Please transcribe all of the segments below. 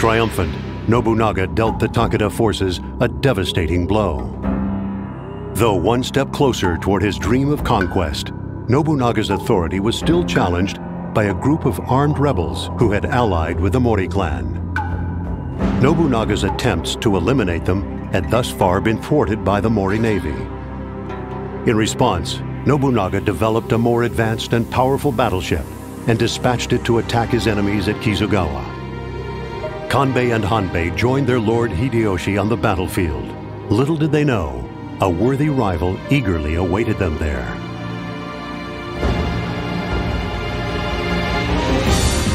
Triumphant, Nobunaga dealt the Takeda forces a devastating blow. Though one step closer toward his dream of conquest, Nobunaga's authority was still challenged by a group of armed rebels who had allied with the Mori clan. Nobunaga's attempts to eliminate them had thus far been thwarted by the Mori Navy. In response, Nobunaga developed a more advanced and powerful battleship and dispatched it to attack his enemies at Kizugawa. Kanbei and Hanbei joined their lord Hideyoshi on the battlefield. Little did they know, a worthy rival eagerly awaited them there.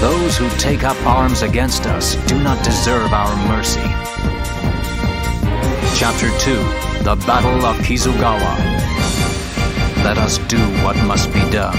Those who take up arms against us do not deserve our mercy. Chapter 2, The Battle of Kizugawa. Let us do what must be done.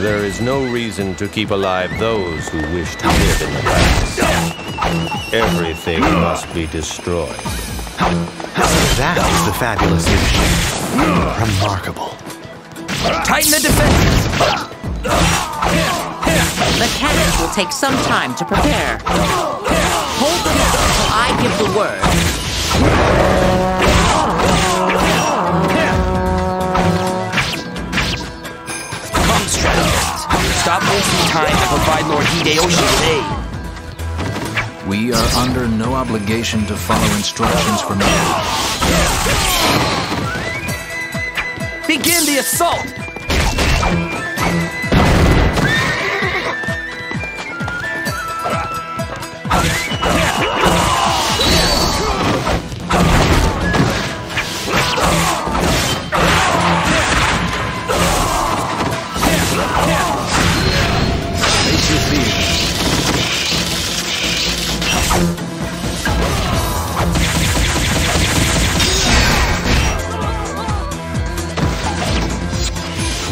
There is no reason to keep alive those who wish to live in the past. Everything must be destroyed. That is the fabulous vision. Remarkable. Tighten the defenses! The cannons will take some time to prepare. Hold them up until I give the word. Stop wasting time and provide Lord Hideyoshi aid. We are under no obligation to follow instructions from you. Begin the assault!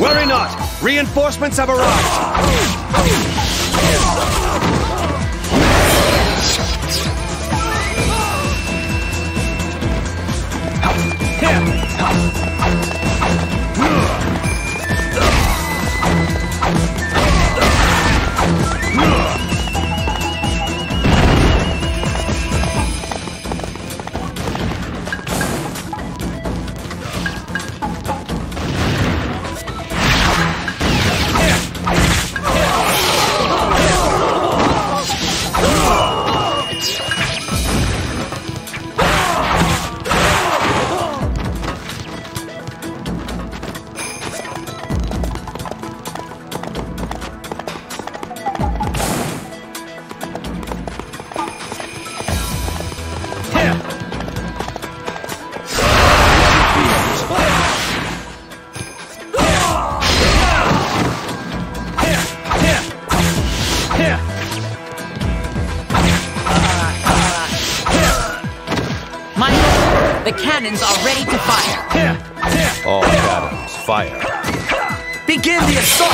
Worry not! Reinforcements have arrived! The cannons are ready to fire. All cannons, fire. Begin the assault!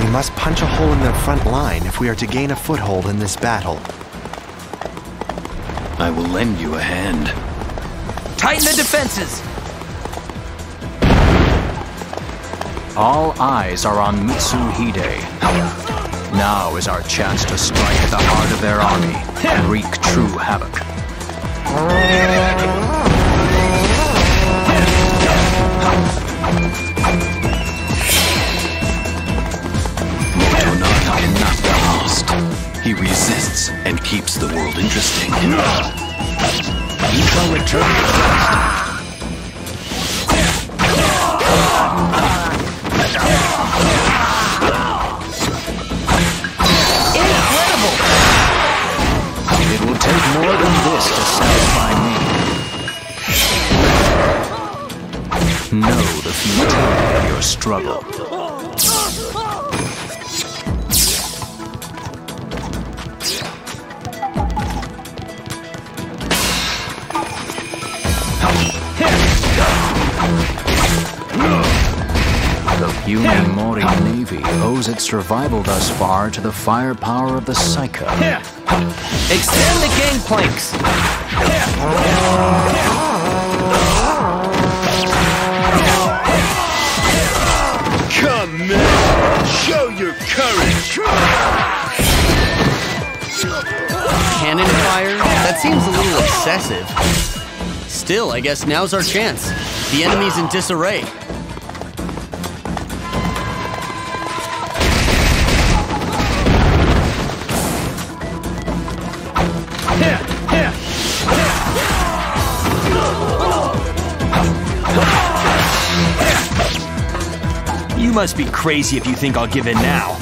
We must punch a hole in their front line if we are to gain a foothold in this battle. I will lend you a hand. Tighten the defenses! All eyes are on Mitsuhide. Now is our chance to strike at the heart of their army and wreak true havoc. Motonari cannot be lost. He resists and keeps the world interesting. You shall return first. Take more than this to satisfy me. Know the futility of your struggle. The human Mori Navy owes its survival thus far to the firepower of the Saika. Extend the gangplanks! Come, man! Show your courage! Cannon fire? That seems a little excessive. Still, I guess now's our chance. The enemy's in disarray. You must be crazy if you think I'll give in now.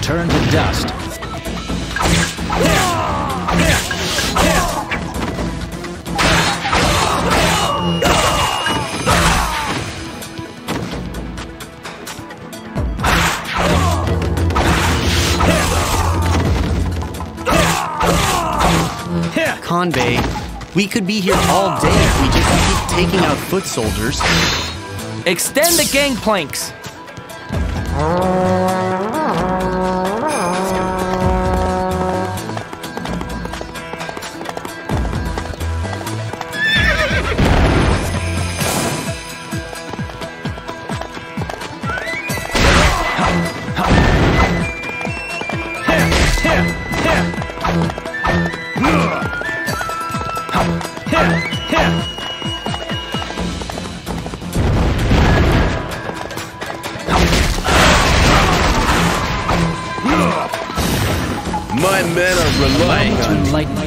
Turn to dust. Kanbei, we could be here all day if we just keep taking out foot soldiers. Extend the gangplanks!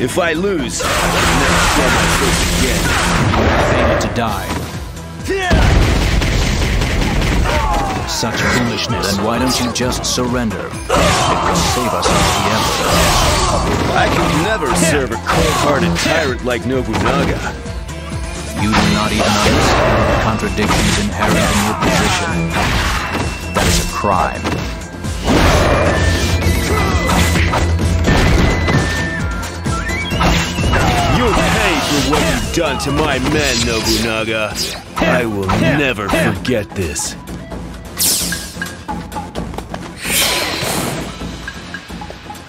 If I lose, I'll never show my face again. Fated to die. Such foolishness. Then why don't you just surrender? It will save us from the Emperor. I can never serve a cold-hearted tyrant like Nobunaga. You do not even understand the contradictions inherent in your position. That is a crime. You'll pay for what you've done to my men, Nobunaga. I will never forget this.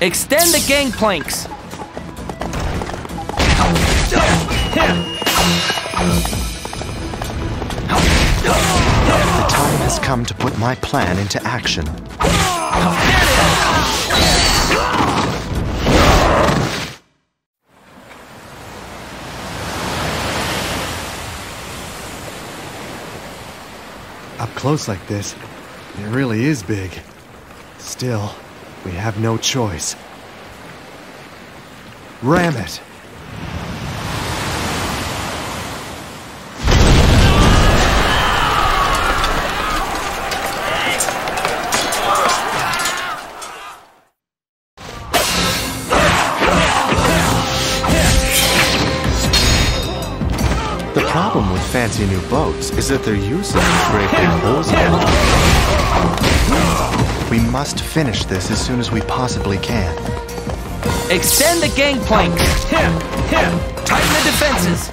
Extend the gangplanks! The time has come to put my plan into action. Close like this, it really is big. Still, we have no choice. Ram it! The problem with fancy new boats is that they're useless for breaking holes in them. We must finish this as soon as we possibly can. Extend the gangplank. Tighten the defenses.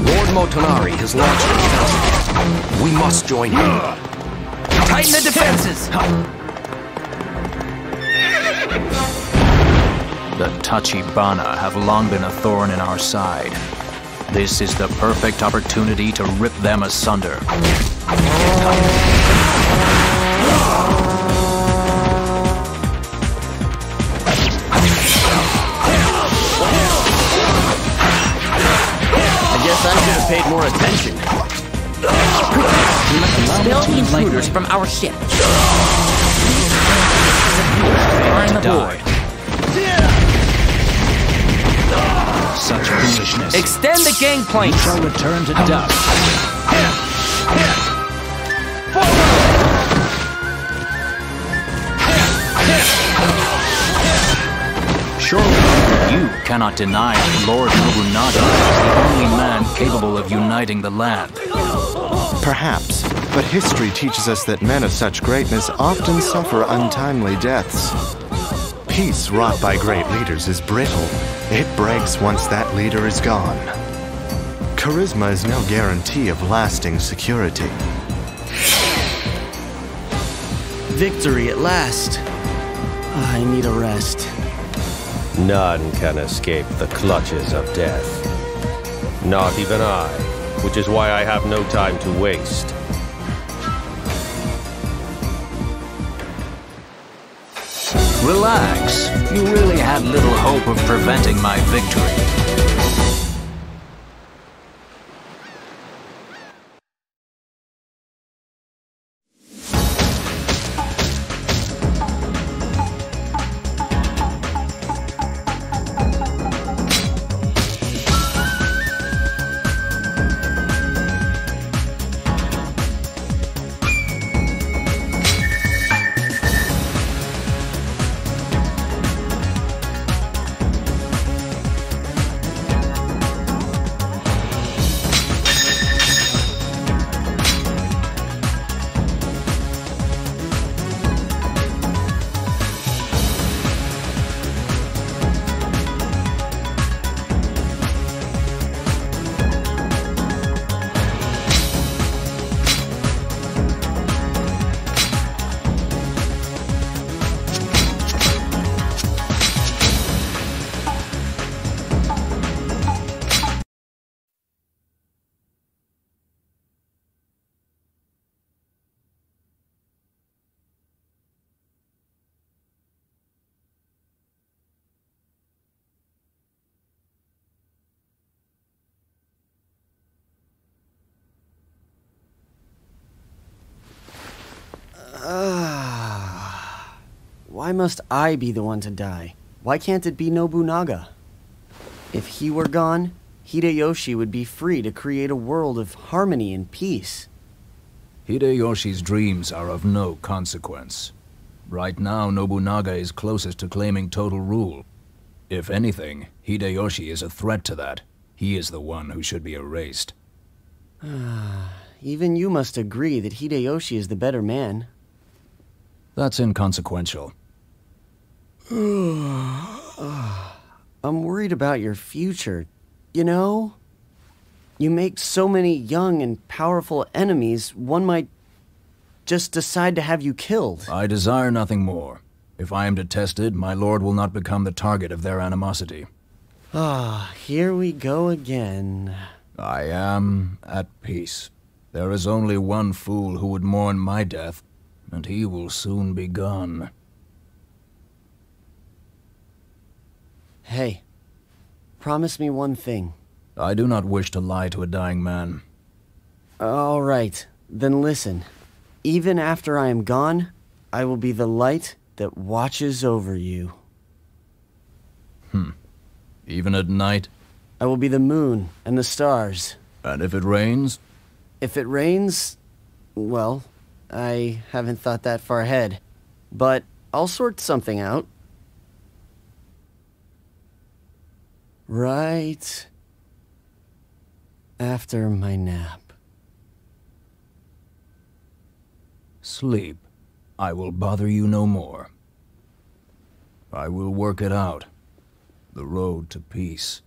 Lord Motonari has launched a defense. We must join him. Tighten the defenses. The Tachibana have long been a thorn in our side. This is the perfect opportunity to rip them asunder. I guess I should have paid more attention. We must expel the invaders from our ship. Such foolishness. Extend the gangplank. We shall return to dust. Surely you cannot deny that Lord Nobunaga is the only man capable of uniting the land. Perhaps, but history teaches us that men of such greatness often suffer untimely deaths. Peace wrought by great leaders is brittle. It breaks once that leader is gone. Charisma is no guarantee of lasting security. Victory at last. I need a rest. None can escape the clutches of death. Not even I, which is why I have no time to waste. Relax. You really had little hope of preventing my victory. Why must I be the one to die? Why can't it be Nobunaga? If he were gone, Hideyoshi would be free to create a world of harmony and peace. Hideyoshi's dreams are of no consequence. Right now, Nobunaga is closest to claiming total rule. If anything, Hideyoshi is a threat to that. He is the one who should be erased. Even you must agree that Hideyoshi is the better man. That's inconsequential. I'm worried about your future, you know? You make so many young and powerful enemies, one might just decide to have you killed. I desire nothing more. If I am detested, my lord will not become the target of their animosity. Here we go again. I am at peace. There is only one fool who would mourn my death, and he will soon be gone. Hey, promise me one thing. I do not wish to lie to a dying man. All right, then listen. Even after I am gone, I will be the light that watches over you. Even at night? I will be the moon and the stars. And if it rains? If it rains, well, I haven't thought that far ahead, but I'll sort something out. Right. After my nap. Sleep. I will bother you no more. I will work it out. The road to peace.